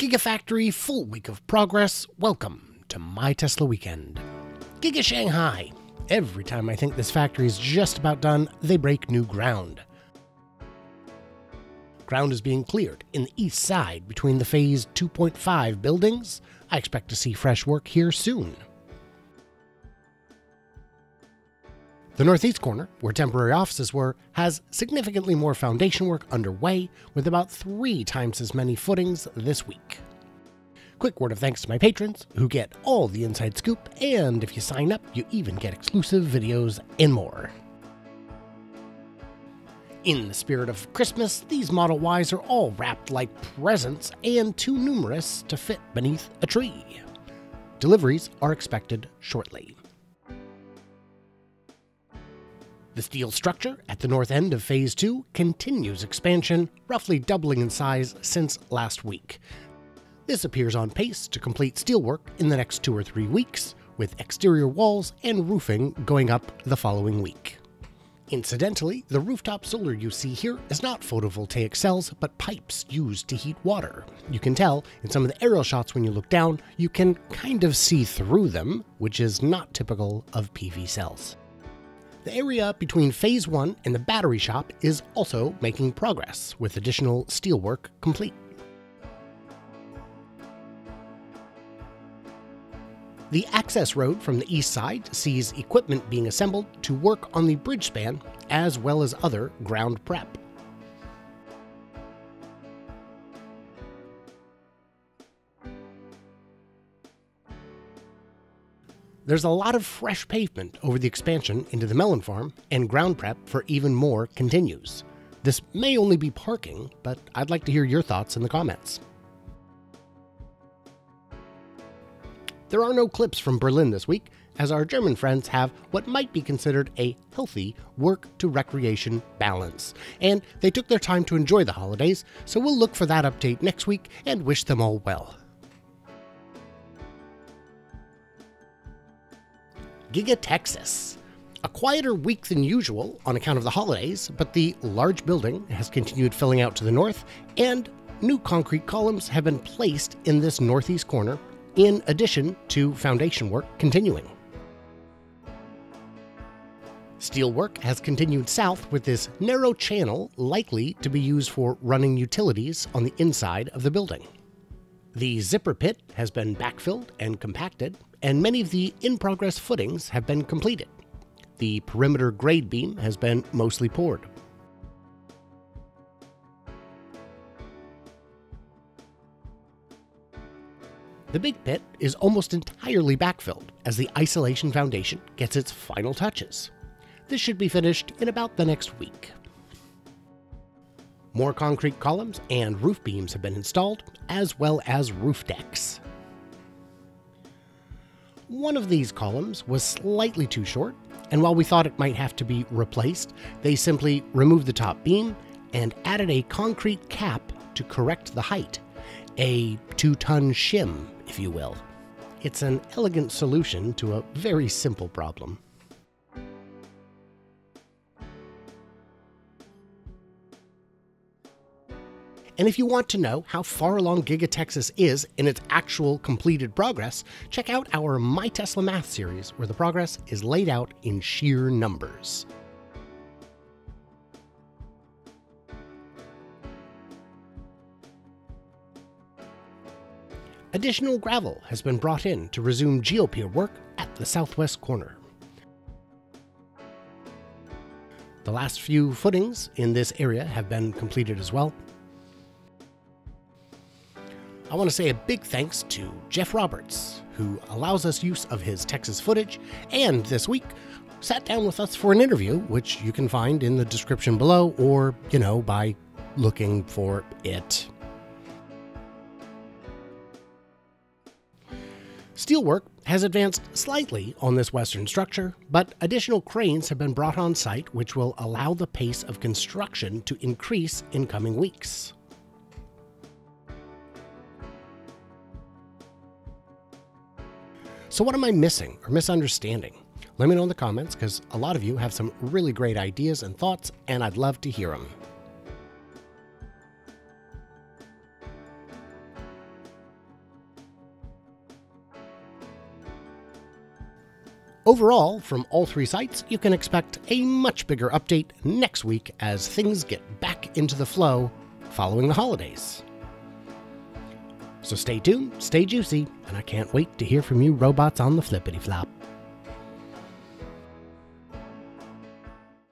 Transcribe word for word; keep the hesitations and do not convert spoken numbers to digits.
Gigafactory full week of progress. Welcome to My Tesla Weekend. Giga Shanghai. Every time I think this factory is just about done, they break new ground. Ground is being cleared in the east side between the phase two point five buildings. I expect to see fresh work here soon. The northeast corner, where temporary offices were, has significantly more foundation work underway, with about three times as many footings this week. Quick word of thanks to my patrons, who get all the inside scoop, and if you sign up, you even get exclusive videos and more. In the spirit of Christmas, these Model Ys are all wrapped like presents and too numerous to fit beneath a tree. Deliveries are expected shortly. The steel structure at the north end of Phase two continues expansion, roughly doubling in size since last week. This appears on pace to complete steelwork in the next two or three weeks, with exterior walls and roofing going up the following week. Incidentally, the rooftop solar you see here is not photovoltaic cells, but pipes used to heat water. You can tell in some of the aerial shots when you look down, you can kind of see through them, which is not typical of P V cells. The area between Phase one and the battery shop is also making progress, with additional steelwork complete. The access road from the east side sees equipment being assembled to work on the bridge span, as well as other ground prep. There's a lot of fresh pavement over the expansion into the melon farm, and ground prep for even more continues. This may only be parking, but I'd like to hear your thoughts in the comments. There are no clips from Berlin this week, as our German friends have what might be considered a healthy work-to-recreation balance, and they took their time to enjoy the holidays, so we'll look for that update next week and wish them all well. Giga Texas. A quieter week than usual on account of the holidays, but the large building has continued filling out to the north, and new concrete columns have been placed in this northeast corner, in addition to foundation work continuing. Steel work has continued south, with this narrow channel likely to be used for running utilities on the inside of the building. The zipper pit has been backfilled and compacted, and many of the in-progress footings have been completed. The perimeter grade beam has been mostly poured. The big pit is almost entirely backfilled as the isolation foundation gets its final touches. This should be finished in about the next week. More concrete columns and roof beams have been installed, as well as roof decks. One of these columns was slightly too short, and while we thought it might have to be replaced, they simply removed the top beam and added a concrete cap to correct the height, a two-ton shim, if you will. It's an elegant solution to a very simple problem. And if you want to know how far along Giga Texas is in its actual completed progress, check out our My Tesla Math series, where the progress is laid out in sheer numbers. Additional gravel has been brought in to resume geopier work at the southwest corner. The last few footings in this area have been completed as well. I want to say a big thanks to Jeff Roberts, who allows us use of his Texas footage, and this week sat down with us for an interview, which you can find in the description below, or, you know, by looking for it. Steelwork has advanced slightly on this western structure, but additional cranes have been brought on site, which will allow the pace of construction to increase in coming weeks. So what am I missing or misunderstanding? Let me know in the comments, because a lot of you have some really great ideas and thoughts, and I'd love to hear them. Overall, from all three sites, you can expect a much bigger update next week as things get back into the flow following the holidays. So stay tuned, stay juicy, and I can't wait to hear from you robots on the flippity flop.